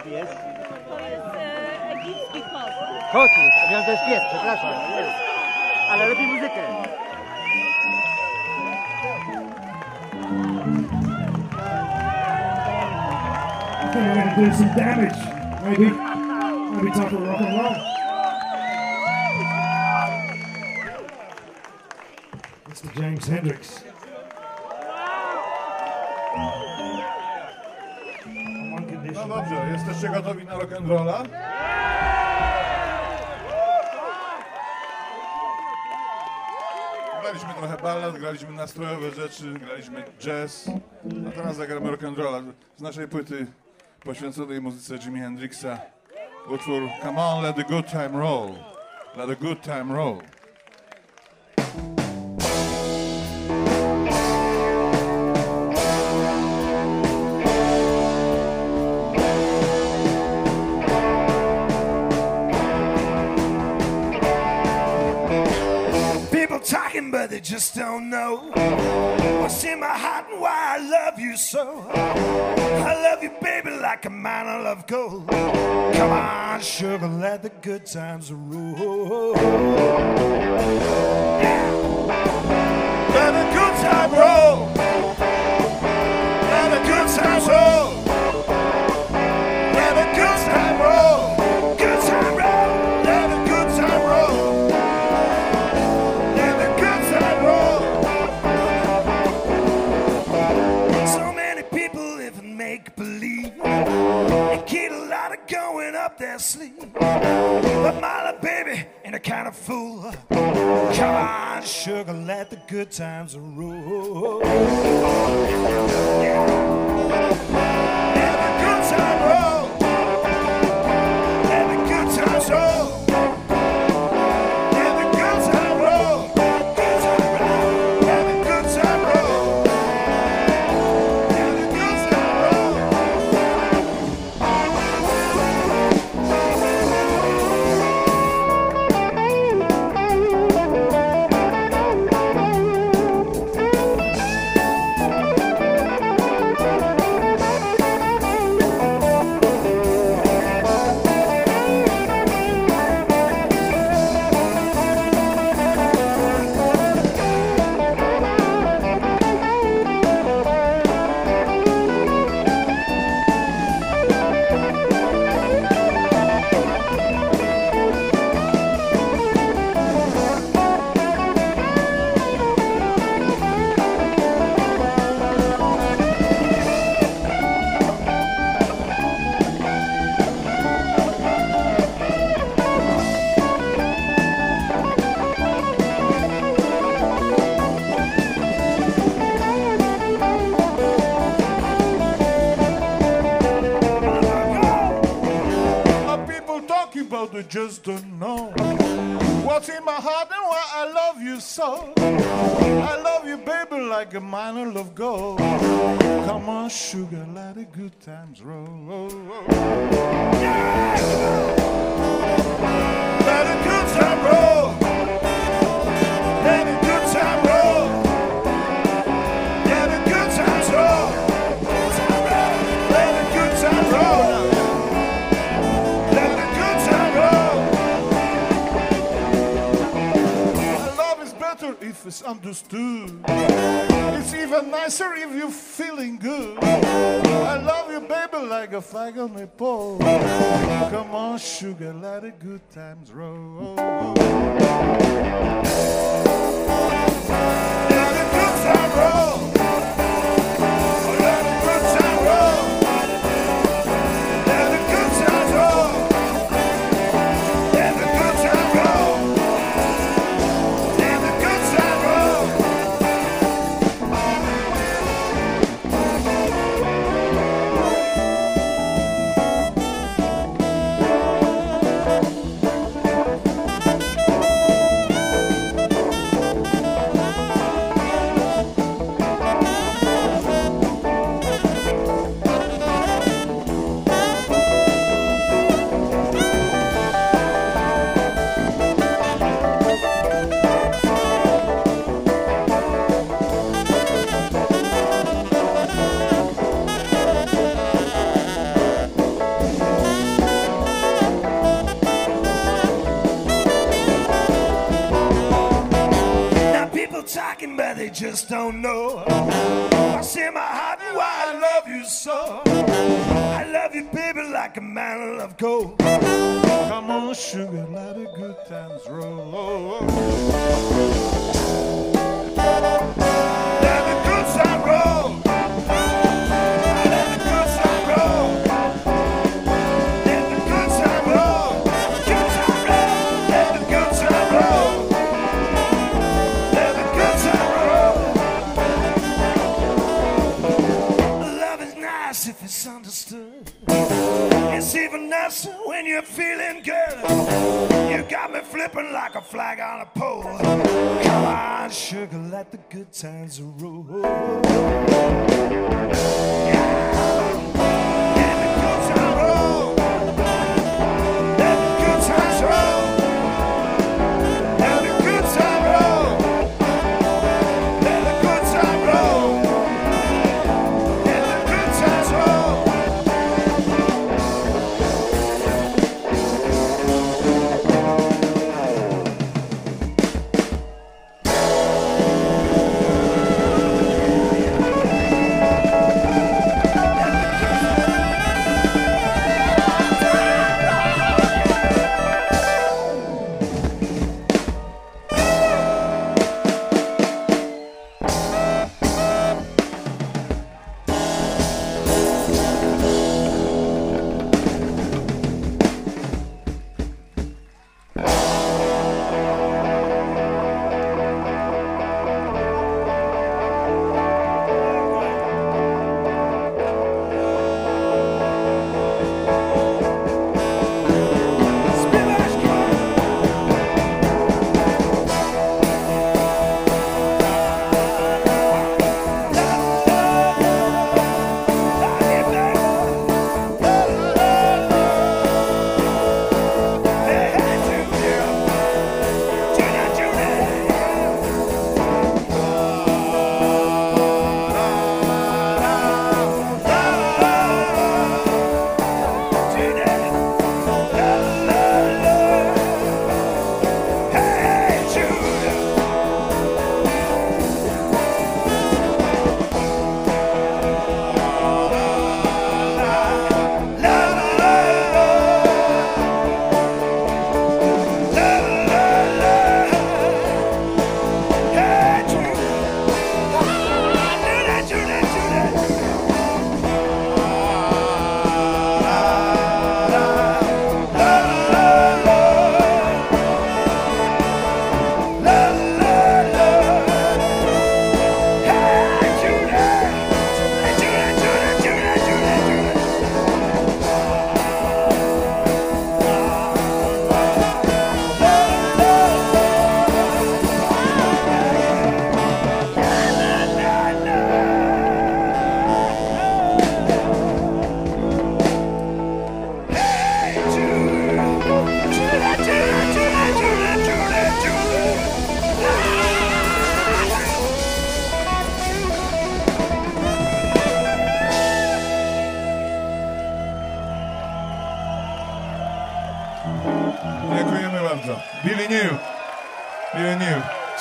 ptaka pijesz? To jest egipski kot. Kotnik, ja to jest pies, przepraszam. Ale lepiej muzykę. Might do some damage. Maybe talk to rock and roll. Mr. James Hendrix. No dobrze, jesteście gotowi na rock'n'rolla? Graliśmy trochę ballad, graliśmy nastrojowe rzeczy, graliśmy jazz, a teraz zagramy rock'n'rolla z naszej płyty poświęconej muzyce Jimi Hendrixa, utwór Come on, let the good time roll, let the good time roll. Talking, but they just don't know what's in my heart and why I love you so. I love you, baby, like a mine I love gold. Come on, sugar, let the good times roll. Let the good time roll. Let the good times roll. Let the good time roll. Good time roll. Let the good time roll. Their sleep, but my little baby ain't a kind of fool. Come on, sugar, let the good times roll. Let the good time roll. Let the good times roll. Let the good time roll. Good time roll. Let the good time roll. Let the good time roll. They just don't know what's in my heart and why I love you so. I love you, baby, like a mine of gold. Come on, sugar, let the good times roll. Yeah! Let the good time roll. Let the good time roll. Let the good times roll. Let the good time roll. If it's understood, it's even nicer if you're feeling good. I love you, baby, like a flag on a pole. Come on, sugar, let the good times roll. Let the good time roll. Let the good time roll. Let the good time roll. Let the good time roll. just don't know. I say my heart and why I love you so. I love you, baby, like a man loves gold. Come on, sugar, let the good times roll. Let the good times roll. Let the good times roll. Let the good times roll. Let the good times roll. Let the good times roll. Love is nice if it's understood. It's even nicer when you're feeling good. You got me flipping like a flag on a pole. Come on, sugar, let the good times roll. Yeah. Let the good times roll. Let the good times roll. Let the good times roll. Let the good times roll. Let the good times roll.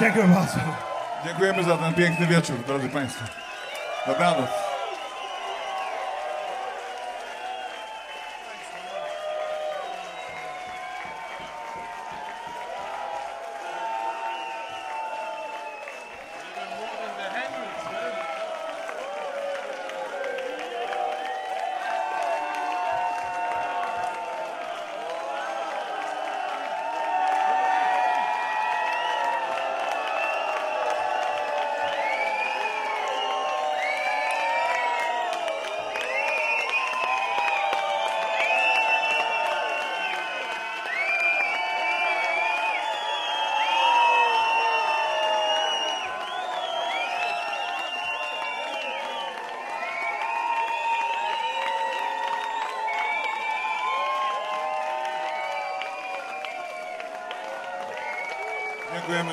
Dziękuję bardzo. Dziękujemy za ten piękny wieczór, drodzy Państwo. Dobranoc. Dziękujemy.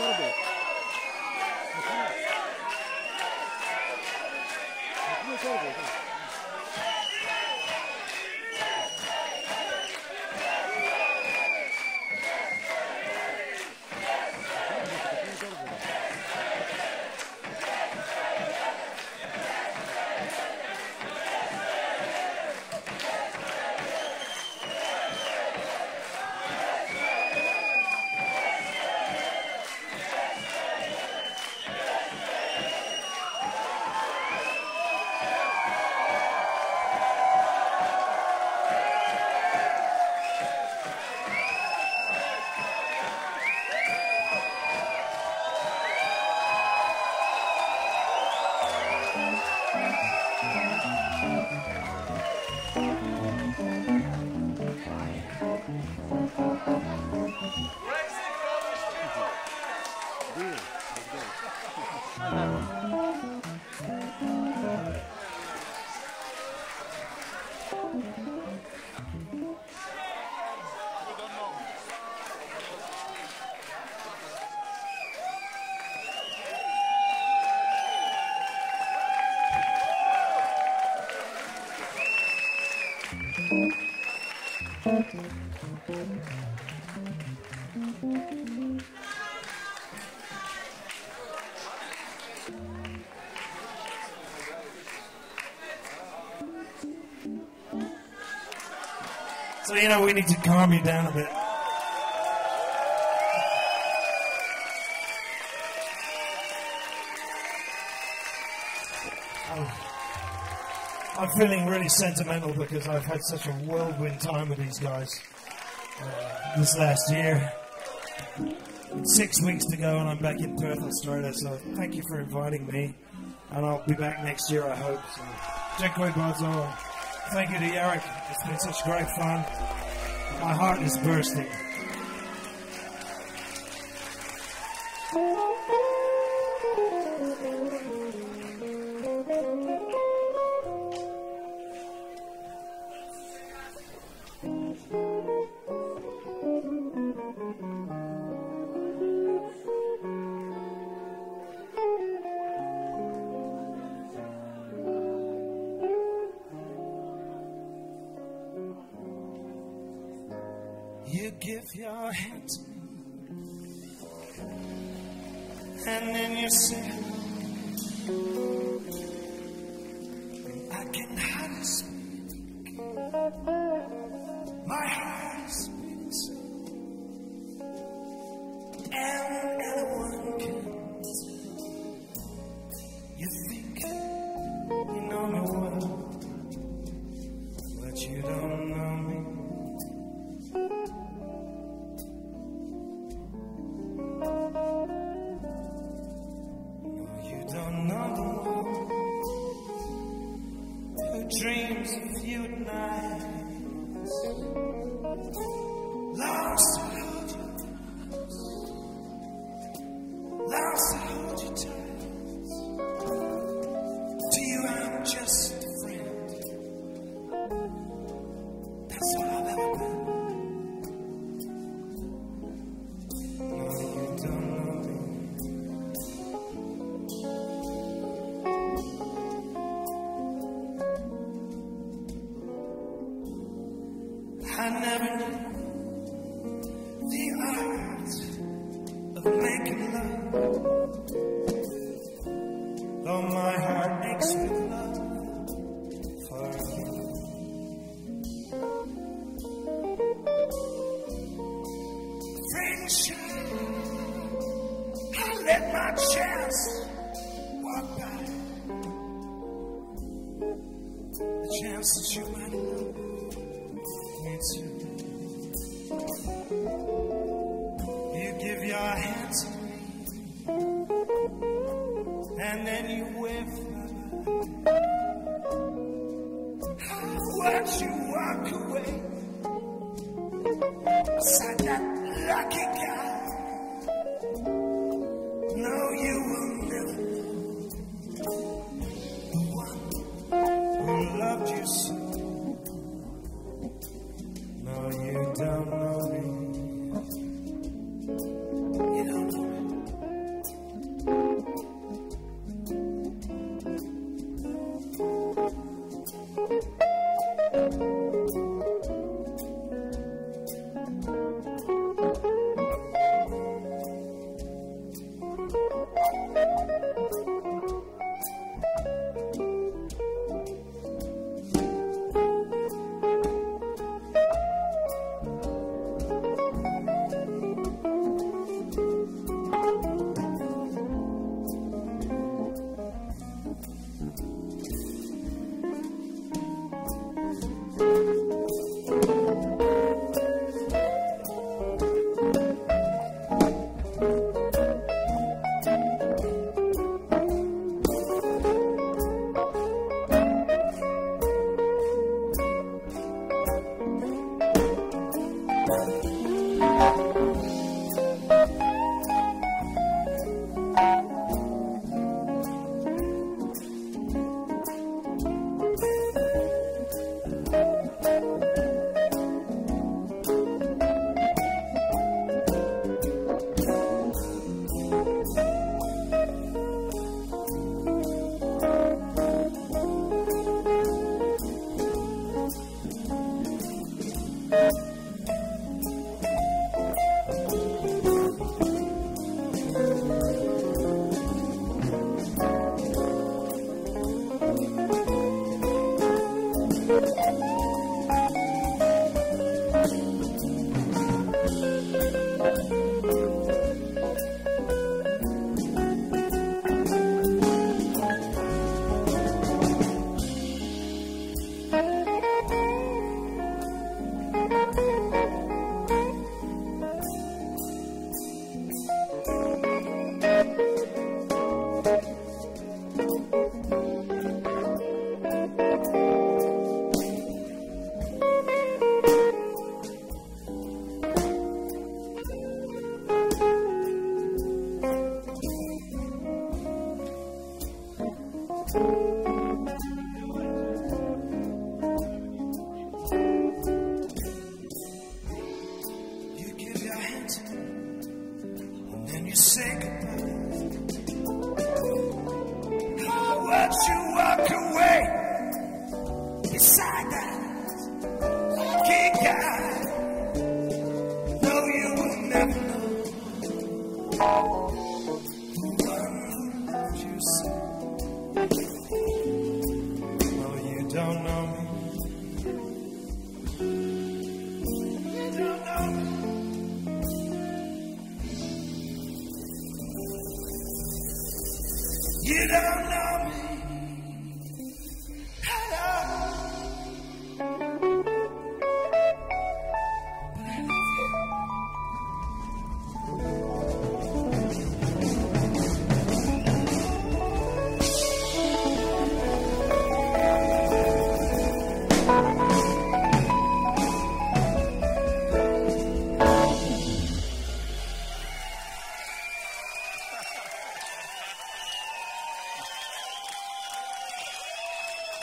to robię. So, you know, we need to calm you down a bit. I'm feeling really sentimental because I've had such a whirlwind time with these guys this last year. It's 6 weeks to go and I'm back in Perth, Australia, so thank you for inviting me. And I'll be back next year, I hope. So, dziękuję bardzo. Thank you to Jarek. It's been such great fun. My heart is bursting. You give your hand to me, and then you say hello. And I can hardly speak. My heart is beating so, and anyone can. You think you know me well, but you don't know me. Dreams of you at night, lost to hold you tight, lost to hold you tight. To you I'm just a friend, that's all I've ever been. No, you don't know I never knew the art of making love. Though my heart aches with love for you. Friendship, I let my chance walk by. The chance that you might love. You give your hand to me, and then you wave goodbye. I watch you walk away beside that lucky guy. No, you will never know the one who loved you so. You don't know me. You don't know me.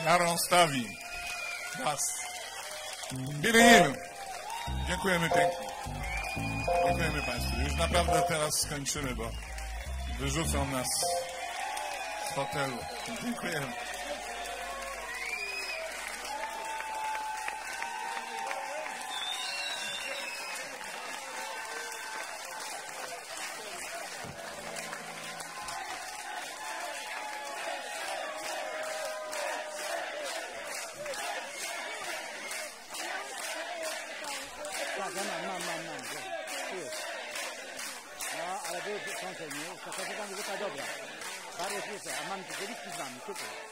Jarą stawi nas. Dziękujemy pięknie. Dziękujemy Państwu. Już naprawdę teraz skończymy, bo wyrzucą nas z hotelu. Dziękujemy. Ale były koncerny, to taka muzyka dobra. Bardzo słyszę, a mam wielki z nami, super.